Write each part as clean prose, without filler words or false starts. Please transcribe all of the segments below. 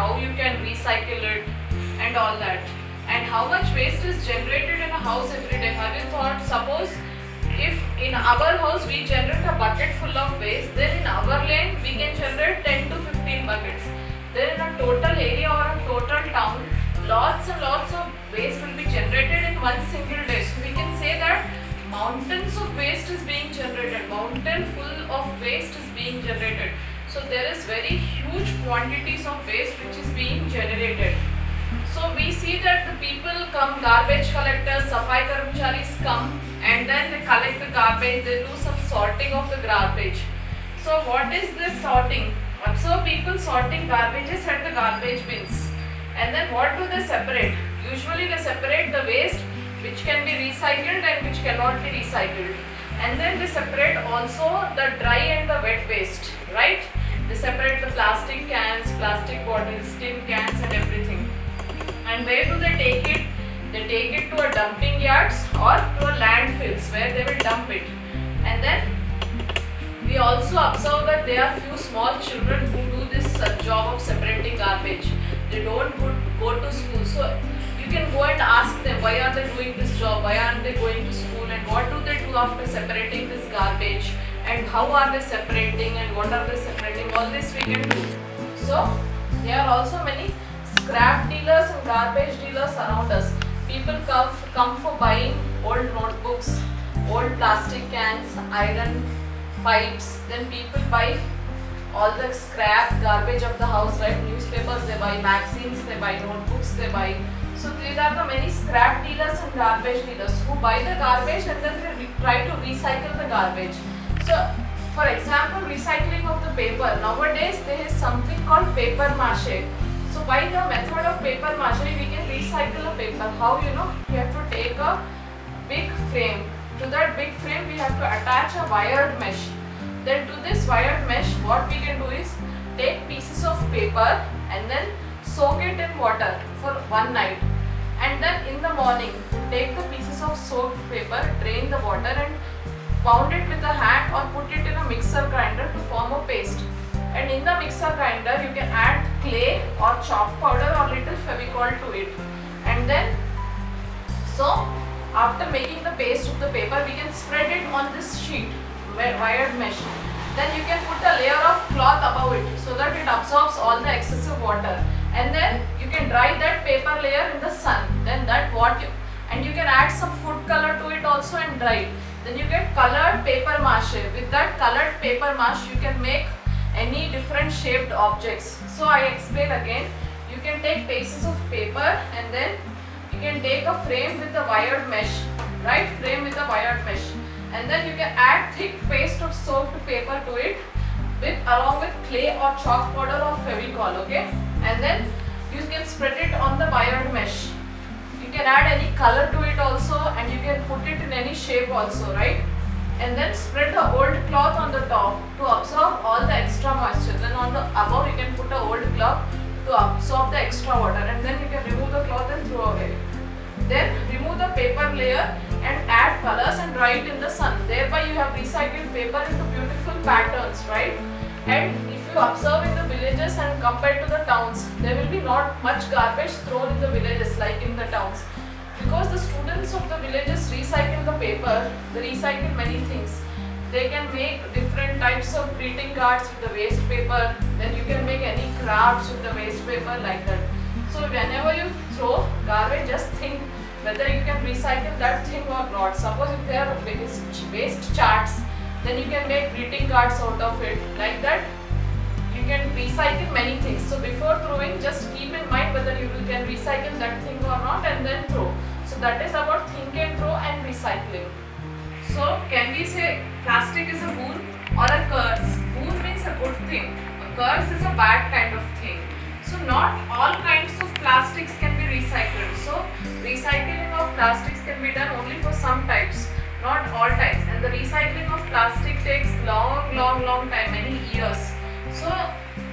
how you can recycle it and all that. And how much waste is generated in a house every day? Have you thought, suppose if in our house we generate a bucket full of waste, then in our lane we can generate 10 to 15 buckets. Then in a total area or a total town, lots and lots of waste will be generated in one single day. So we can say that mountains of waste is being generated, mountain full of waste is being generated. So there is very huge quantities of waste which is being generated. So we see that the people come, garbage collectors, safai karmcharis come, and then they collect the garbage, they do some sorting of the garbage. So what is this sorting? So people sorting garbages at the garbage bins. And then what do they separate? Usually they separate the waste which can be recycled and which cannot be recycled. And then they separate also the dry and the wet waste, right? They separate the plastic cans, plastic bottles, tin cans and everything. And where do they take it? They take it to a dumping yards or to a landfills where they will dump it. And then we also observe that there are few small children who do this job of separating garbage. They don't go to school. So you can go and ask them, why are they doing this job? Why aren't they going to school? And what do they do after separating this garbage? And how are they separating? And what are they separating? All this we can do. So there are also many scrap dealers and garbage dealers around us. People come for buying old notebooks, old plastic cans, iron pipes. Then people buy all the scrap garbage of the house, right? Newspapers they buy, magazines they buy, notebooks they buy. So these are the many scrap dealers and garbage dealers who buy the garbage and then they try to recycle the garbage. So for example, recycling of the paper. Nowadays there is something called papier-mâché. So by the method of papier-mâché we can recycle a paper. How, you know? We have to take a big frame. To that big frame we have to attach a wired mesh. Then to this wired mesh what we can do is take pieces of paper and then soak it in water for one night, and then in the morning take the pieces of soaked paper, drain the water and pound it with a hand or put it in a mixer grinder to form a paste. And in the mixer grinder you can add clay or chalk powder or little Fevicol to it. And then so after making the paste of the paper we can spread it on this sheet, wired mesh. Then you can put a layer of cloth above it so that it absorbs all the excessive water, and then you can dry that paper layer in the sun. Then that water, and you can add some food color to it also and dry. Then you get colored papier-mâché. With that colored papier-mâché you can make any different shaped objects. So I explain again, you can take pieces of paper and then you can take a frame with a wired mesh, right? Frame with a wired mesh. And then you can add thick paste of soaked paper to it with along with clay or chalk powder or Fevicol, okay? And then you can spread it on the wired mesh. You can add any color to it also, and you can put it in any shape also, right? And then spread the old cloth on the top to absorb all the extra moisture. Then on the above you can put an old cloth to absorb the extra water, and then you can remove the cloth and throw away. Then remove the paper layer and add colors and dry it in the sun. Thereby you have recycled paper into beautiful patterns, right? And if you observe in the villages and compared to the towns, there will be not much garbage thrown in the villages like in the towns. Because the students of the villages recycle the paper, they recycle many things. They can make different types of greeting cards with the waste paper. Then you can make any crafts with the waste paper like that. So whenever you throw garbage, just think whether you can recycle that thing or not. Suppose if there are waste charts, then you can make greeting cards out of it. Like that, you can recycle many things. So before throwing, just keep in mind whether you can recycle that thing or not and then throw. So that is about think and throw and recycling. So can we say plastic is a boon or a curse? Boon means a good thing. A curse is a bad kind of thing. So not all kinds of plastics can be recycled. So recycling of plastics can be done only for some types, not all types. And the recycling of plastic takes long time, many years. So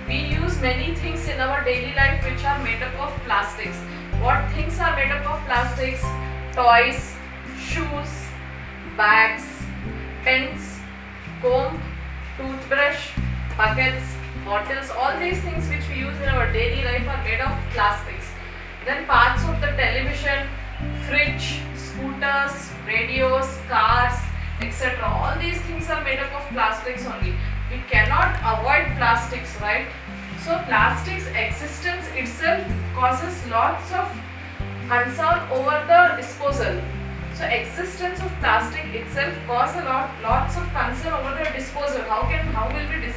we use many things in our daily life which are made up of plastics. What things are made up of plastics? Toys, shoes, bags, pens, comb, toothbrush, buckets, bottles, all these things which we use in our daily life. daily life are made of plastics. Then parts of the television, fridge, scooters, radios, cars, etc. All these things are made up of plastics only. We cannot avoid plastics, right? So plastics existence itself causes lots of concern over the disposal. So existence of plastic itself causes lots of concern over the disposal. How will we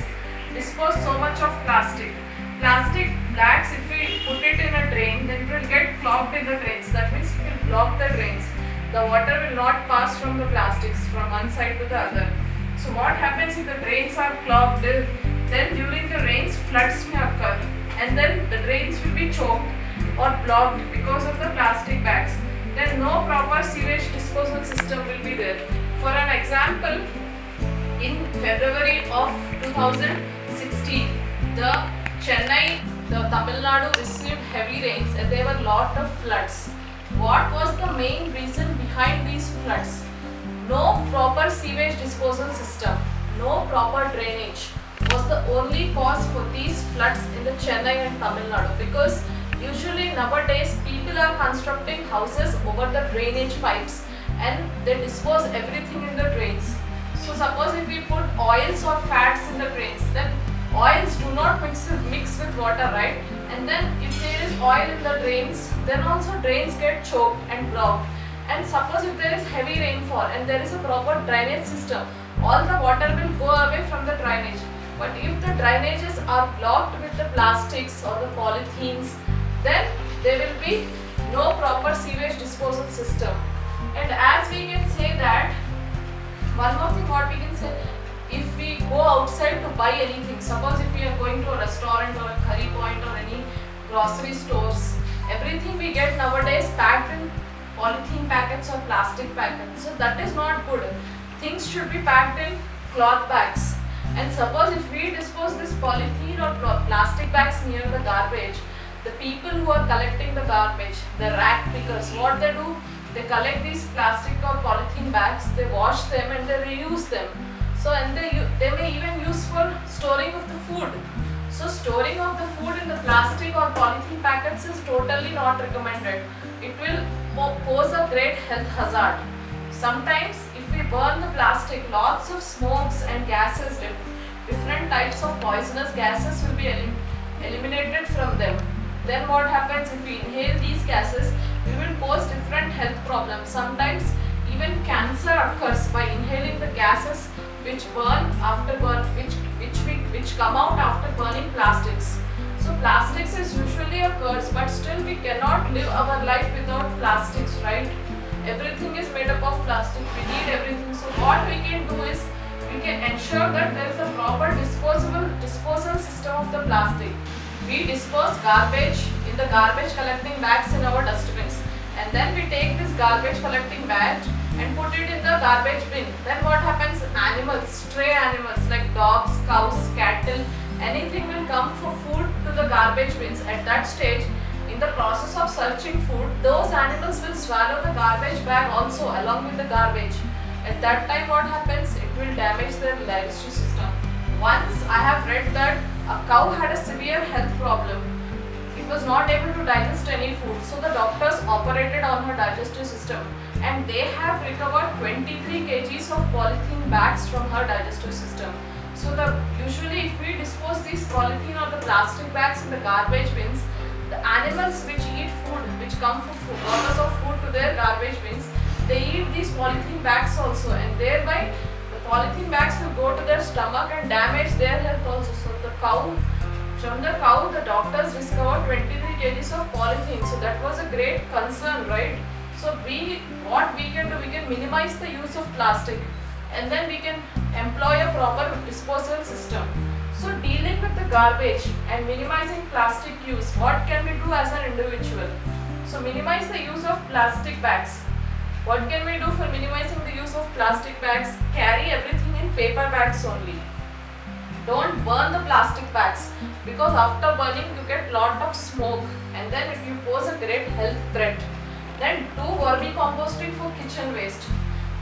dispose so much of plastic? Plastic bags, if we put it in a drain, then it will get clogged in the drains. That means it will block the drains. The water will not pass from the plastics from one side to the other. So what happens if the drains are clogged? Then during the rains, floods may occur, and then the drains will be choked or blocked because of the plastic bags. Then no proper sewage disposal system will be there. For an example, in February of 2016, Tamil Nadu received heavy rains and there were lot of floods. What was the main reason behind these floods? No proper sewage disposal system, no proper drainage was the only cause for these floods in the Chennai and Tamil Nadu, because usually nowadays people are constructing houses over the drainage pipes and they dispose everything in the drains. So suppose if we put oils or fats in the drains, then oils do not mix with water, right? And then if there is oil in the drains, then also drains get choked and blocked. And suppose if there is heavy rainfall and there is a proper drainage system, all the water will go away from the drainage. But if the drainages are blocked with the plastics or the polythenes, then there will be no proper sewage disposal system. And as we can say that, one more thing what we can say, if we go outside to buy anything, suppose if we are going to a restaurant or a curry point or any grocery stores, everything we get nowadays packed in polythene packets or plastic packets. So that is not good. Things should be packed in cloth bags. And suppose if we dispose this polythene or plastic bags near the garbage, the people who are collecting the garbage, the rag pickers, what they do? They collect these plastic or polythene bags, they wash them and they reuse them. So and they may even use for storing of the food. So storing of the food in the plastic or polythene packets is totally not recommended. It will pose a great health hazard. Sometimes if we burn the plastic, lots of smokes and gases, different types of poisonous gases will be eliminated from them. Then what happens if we inhale these gases? We will pose different health problems. Sometimes even cancer occurs by inhaling the gases which come out after burning plastics. So plastics is usually occurs, but still we cannot live our life without plastics, right? Everything is made up of plastic. We need everything. So what we can do is we can ensure that there is a proper disposal system of the plastic. We dispose garbage in the garbage collecting bags in our dustbins, and then we take this garbage collecting bag and put it in the garbage bin. Then what happens? Animals, stray animals like dogs, cows, cattle, anything will come for food to the garbage bins. At that stage, in the process of searching food, those animals will swallow the garbage bag also along with the garbage. At that time what happens? It will damage their digestive system. Once I have read that a cow had a severe health problem. It was not able to digest any food, so the doctors operated on her digestive system and they have recovered 23 kgs of polythene bags from her digestive system. So usually if we dispose these polythene or the plastic bags in the garbage bins, the animals which eat food, which come for bottles of food to their garbage bins, they eat these polythene bags also, and thereby polythene bags will go to their stomach and damage their health also. So from the cow the doctors discovered 23 kgs of polythene. So that was a great concern, right? So what we can do, we can minimize the use of plastic, and then we can employ a proper disposal system. So dealing with the garbage and minimizing plastic use, what can we do as an individual? So minimize the use of plastic bags. What can we do for minimizing the use of plastic bags? Carry everything in paper bags only. Don't burn the plastic bags, because after burning you get lot of smoke and then it will pose a great health threat. Then do vermicomposting for kitchen waste.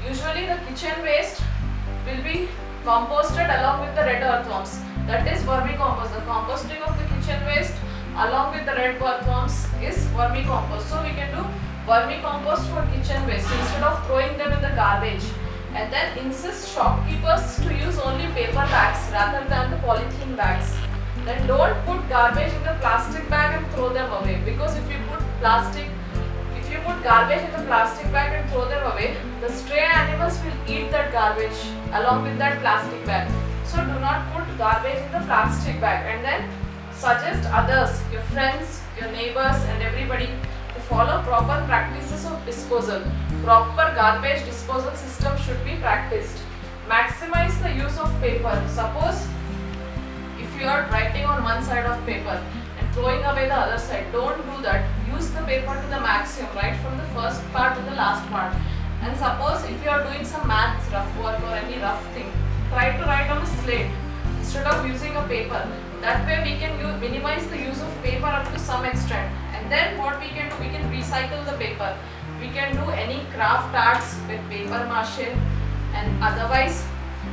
Usually the kitchen waste will be composted along with the red earthworms. That is vermicompost, the composting of the kitchen waste along red worms is vermicompost. So we can do vermicompost for kitchen waste instead of throwing them in the garbage. And then insist shopkeepers to use only paper bags rather than the polythene bags. Then don't put garbage in the plastic bag and throw them away, because if you put garbage in the plastic bag and throw them away, the stray animals will eat that garbage along with that plastic bag. So do not put garbage in the plastic bag. And then suggest others, your friends, your neighbors and everybody, to follow proper practices of disposal. Proper garbage disposal system should be practiced. Maximize the use of paper. Suppose if you are writing on one side of paper and throwing away the other side, don't do that. Use the paper to the maximum, right from the first part to the last part. And suppose if you are doing some maths, rough work or any rough thing, try to write on a slate instead of using a paper. That way we can minimize the use of paper up to some extent. And then what we can do, we can recycle the paper. We can do any craft arts with paper mache, and otherwise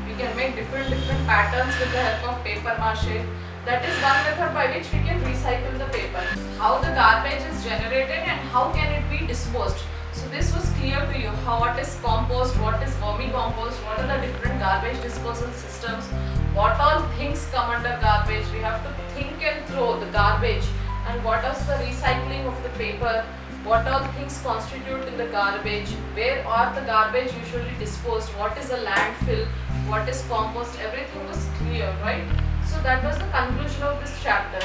we can make different patterns with the help of paper mache. That is one method by which we can recycle the paper. How the garbage is generated and how can it be disposed. So this was clear to you, what is compost, what is vermicompost, what are the different garbage disposal systems, what all things come under garbage. We have to think and throw the garbage, and what is the recycling of the paper. What all things constitute in the garbage, where are the garbage usually disposed, what is a landfill, what is compost, everything was clear, right? So that was the conclusion of this chapter.